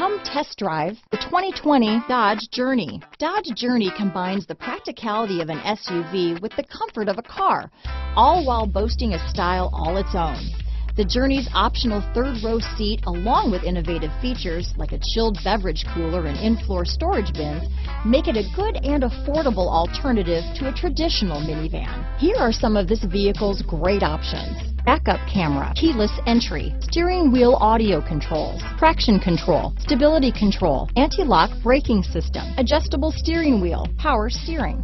Come test drive the 2020 Dodge Journey. Dodge Journey combines the practicality of an SUV with the comfort of a car, all while boasting a style all its own. The Journey's optional third-row seat, along with innovative features like a chilled beverage cooler and in-floor storage bins, make it a good and affordable alternative to a traditional minivan. Here are some of this vehicle's great options: backup camera, keyless entry, steering wheel audio controls, traction control, stability control, anti-lock braking system, adjustable steering wheel, power steering.